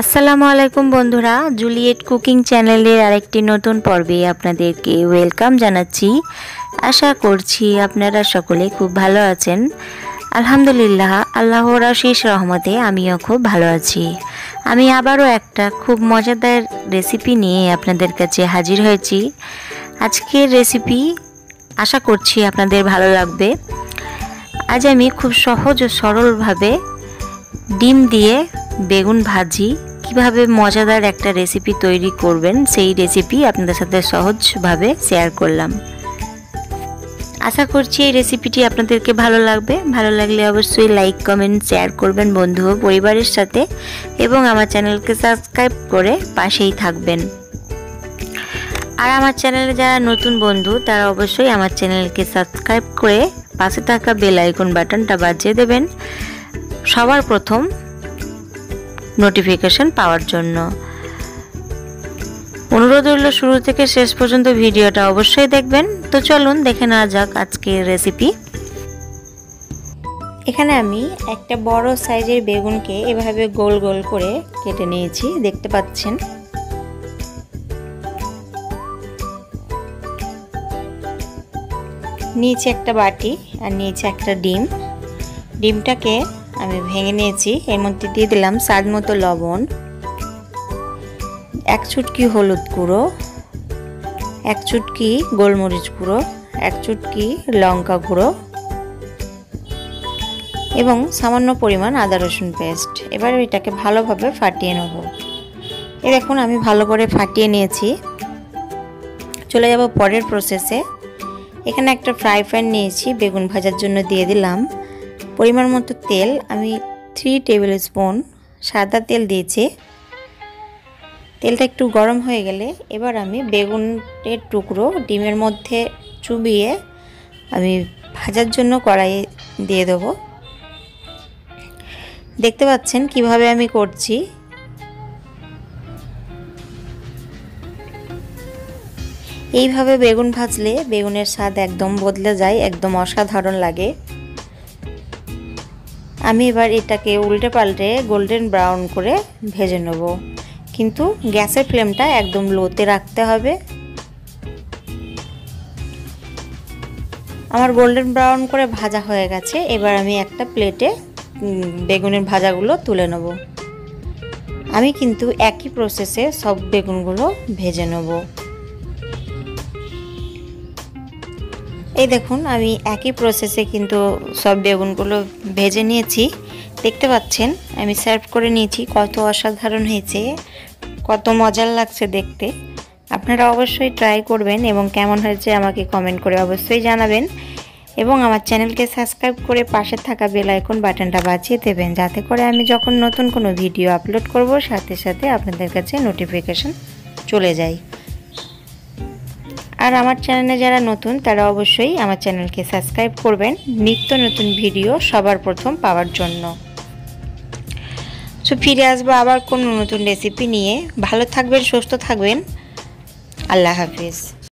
আসসালামু আলাইকুম বন্ধুরা, জুলিয়েট কুকিং চ্যানেলের আরেকটি নতুন পর্বে আপনাদেরকে ওয়েলকাম জানাচ্ছি। আশা করছি আপনারা সকলে খুব ভালো আছেন। আলহামদুলিল্লাহ, আল্লাহর অশেষ রহমতে আমিও খুব ভালো আছি। আমি আবারও একটা খুব মজাদার রেসিপি নিয়ে আপনাদের কাছে হাজির হয়েছি। আজকের রেসিপি আশা করছি আপনাদের ভালো লাগবে। আজ আমি খুব সহজ ও সরলভাবে ডিম দিয়ে বেগুন ভাজি কিভাবে মজাদার একটা রেসিপি তৈরি করবেন সেই রেসিপি আপনাদের সাথে সহজভাবে শেয়ার করলাম। আশা করছি এই রেসিপিটি আপনাদেরকে ভালো লাগবে। ভালো লাগলে অবশ্যই লাইক, কমেন্ট, শেয়ার করবেন বন্ধু ও পরিবারের সাথে, এবং আমার চ্যানেলকে সাবস্ক্রাইব করে পাশেই থাকবেন। আর আমার চ্যানেলে যারা নতুন বন্ধু তারা অবশ্যই আমার চ্যানেলকে সাবস্ক্রাইব করে পাশে থাকা বেল আইকন বাটনটা বাজিয়ে দেবেন সবার প্রথম নোটিফিকেশন পাওয়ার জন্য। অনুরোধ হলো শুরু থেকে শেষ পর্যন্ত ভিডিওটা অবশ্যই দেখবেন। তো চলুন দেখে নেওয়া যাক আজকের রেসিপি। এখানে আমি একটা বড় সাইজের বেগুনকে এভাবে গোল গোল করে কেটে নিয়েছি, দেখতে পাচ্ছেন। নিচে একটা বাটি আর নিচে একটা ডিম, ডিমটাকে আমি ভেঙে নিয়েছি। এর মধ্যে দিয়ে দিলাম স্বাদ মতো লবণ, এক চুটকি হলুদ গুঁড়ো, এক চুটকি গোলমরিচ গুঁড়ো, এক চুটকি লঙ্কা গুঁড়ো এবং সামান্য পরিমাণ আদা রসুন পেস্ট। এবার এটাকে ভালোভাবে ফাটিয়ে নেব। এ দেখুন, আমি ভালো করে ফাটিয়ে নিয়েছি। চলে যাব পরের প্রসেসে। এখানে একটা ফ্রাই প্যান নিয়েছি, বেগুন ভাজার জন্য দিয়ে দিলাম পরিমাণ মতো তেল। আমি 3 টেবিল স্পুন সাদা তেল দিয়েছি। তেলটা একটু গরম হয়ে গেলে এবার আমি বেগুনের টুকরো ডিমের মধ্যে চুবিয়ে আমি ভাজার জন্য কড়াইয়ে দিয়ে দেবো। দেখতে পাচ্ছেন কিভাবে আমি করছি। এইভাবে বেগুন ভাজলে বেগুনের স্বাদ একদম বদলে যায়, একদম অসাধারণ লাগে। আমি এবার এটাকে উল্টে পাল্টে গোল্ডেন ব্রাউন করে ভেজে নেব, কিন্তু গ্যাসের ফ্লেমটা একদম লোতে রাখতে হবে। আমার গোল্ডেন ব্রাউন করে ভাজা হয়ে গেছে। এবার আমি একটা প্লেটে বেগুনের ভাজাগুলো তুলে নেব। আমি কিন্তু একই প্রসেসে সব বেগুনগুলো ভেজে নেব। এই দেখুন, আমি একই প্রসেসে কিন্তু সব বেগুনগুলো ভেজে নিয়েছি। দেখতে পাচ্ছেন আমি সার্ভ করে নিয়েছি। কত অসাধারণ হয়েছে, কত মজার লাগছে দেখতে। আপনারা অবশ্যই ট্রাই করবেন এবং কেমন হয়েছে আমাকে কমেন্ট করে অবশ্যই জানাবেন, এবং আমার চ্যানেলকে সাবস্ক্রাইব করে পাশে থাকা বেল আইকন বাটনটা বাজিয়ে দেবেন, যাতে করে আমি যখন নতুন কোনো ভিডিও আপলোড করব সাথে সাথে আপনাদের কাছে নোটিফিকেশন চলে যায়। আর আমার চ্যানেলে যারা নতুন তারা অবশ্যই আমার চ্যানেলকে সাবস্ক্রাইব করবেন নিত্য নতুন ভিডিও সবার প্রথম পাওয়ার জন্য। তো ফিরে আসবো আবার কোনো নতুন রেসিপি নিয়ে। ভালো থাকবেন, সুস্থ থাকবেন। আল্লাহ হাফিজ।